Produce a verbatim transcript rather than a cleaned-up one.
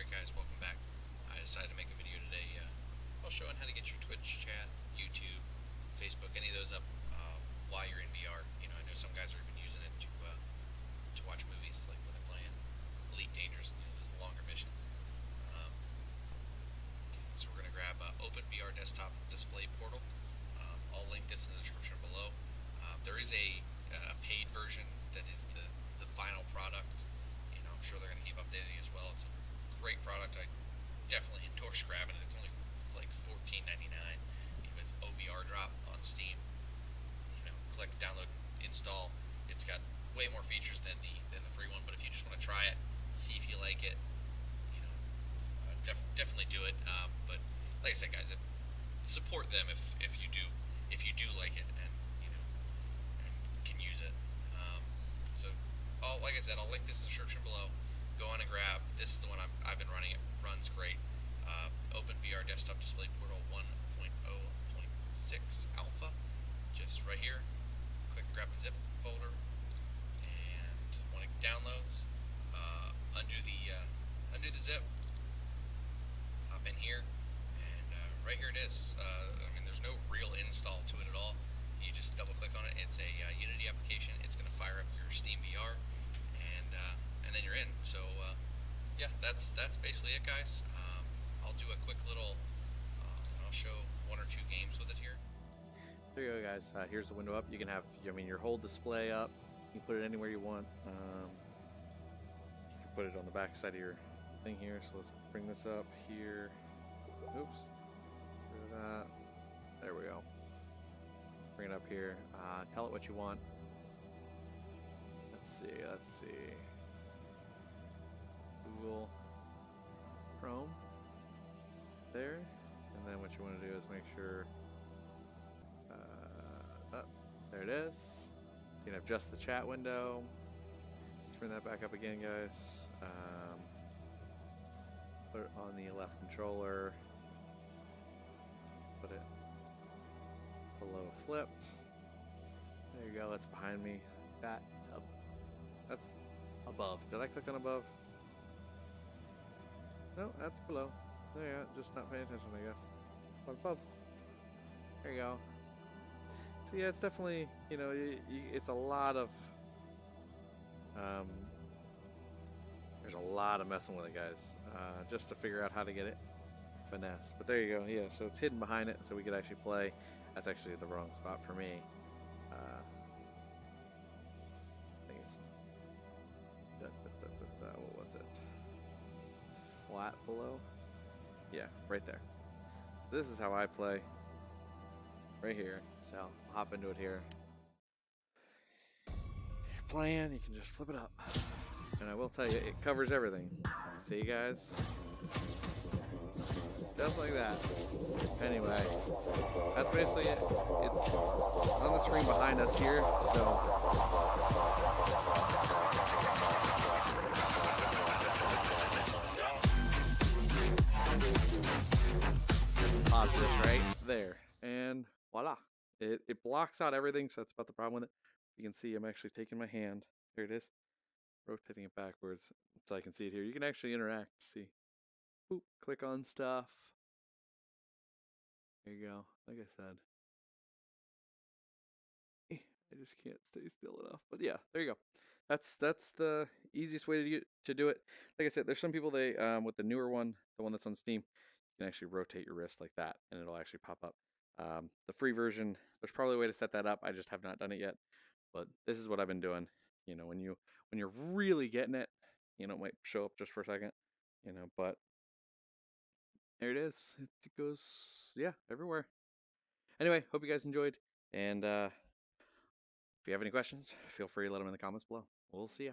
Alright guys, welcome back. I decided to make a video today uh, well, showing how to get your Twitch chat, YouTube, Facebook, any of those up uh, while you're in V R. You know, I know some guys are even using it to uh, to watch movies, like when they're playing Elite Dangerous, you know, those longer missions. Um, so we're going to grab uh, OpenVR Desktop Display Portal. Um, I'll link this in the description below. Um, there is a, a paid version that is the, the final product. I'm sure they're going to keep updating as well. It's a great product. I definitely endorse grabbing it. It's only like fourteen ninety-nine. It's O V R Drop on Steam. You know, click, download, install. It's got way more features than the than the free one. But if you just want to try it, see if you like it, you know, uh, def definitely do it. Um, but like I said, guys, it, support them if if you do if you do like it and you know and can use it. Um, so. Oh, like I said, I'll link this in the description below. Go on and grab. This is the one I'm, I've been running. It runs great. Uh, OpenVR Desktop Display Portal one point oh point six Alpha. Just right here. Click and grab the zip folder. And when it downloads, uh, undo the uh, undo the zip. Hop in here, and uh, right here it is. Uh, I mean, there's no real install to it at all. You just double click on it. It's a uh, Unity application. It's going to fire up your Steam V R, and uh, and then you're in. So uh, yeah, that's that's basically it, guys. Um, I'll do a quick little. Uh, I'll show one or two games with it here. There you go, guys. Uh, here's the window up. You can have. I mean, your whole display up. You can put it anywhere you want. Um, you can put it on the back side of your thing here. So let's bring this up here. Oops. Get rid of that. There we go. Bring it up here. Uh, tell it what you want. Let's see. Let's see. Google Chrome. There. And then what you want to do is make sure. Uh, up. There it is. You can have just the chat window. Let's bring that back up again, guys. Um, put it on the left controller. Put it. Below flipped. There you go. That's behind me. That up. That's above. Did I click on above? No, that's below. There you go. Just not paying attention, I guess. Above. There you go. So yeah, it's definitely, you know, it's a lot of. Um, there's a lot of messing with it, guys, uh, just to figure out how to get it finesse. But there you go. Yeah. So it's hidden behind it, so we could actually play. That's actually the wrong spot for me. Uh, I think it's... Da, da, da, da, da, what was it? Flat below? Yeah, right there. This is how I play. Right here. So I'll hop into it here. You're playing, you can just flip it up. And I will tell you, it covers everything. See, guys? Just like that. Anyway, that's basically it. It's on the screen behind us here, so. Pause this right there, and voila. It, it blocks out everything, so that's about the problem with it. You can see I'm actually taking my hand. There it is. Rotating it backwards so I can see it here. You can actually interact, see. Boop, click on stuff. There you go. Like I said, I just can't stay still enough. But yeah, there you go. That's that's the easiest way to do, to do it. Like I said, there's some people they um, with the newer one, the one that's on Steam, you can actually rotate your wrist like that, and it'll actually pop up. Um, the free version, there's probably a way to set that up. I just have not done it yet. But this is what I've been doing. You know, when you when you're really getting it, you know, it might show up just for a second. You know, but. There it is. It goes, yeah, everywhere. Anyway, hope you guys enjoyed. And uh, if you have any questions, feel free to let them in the comments below. We'll see ya.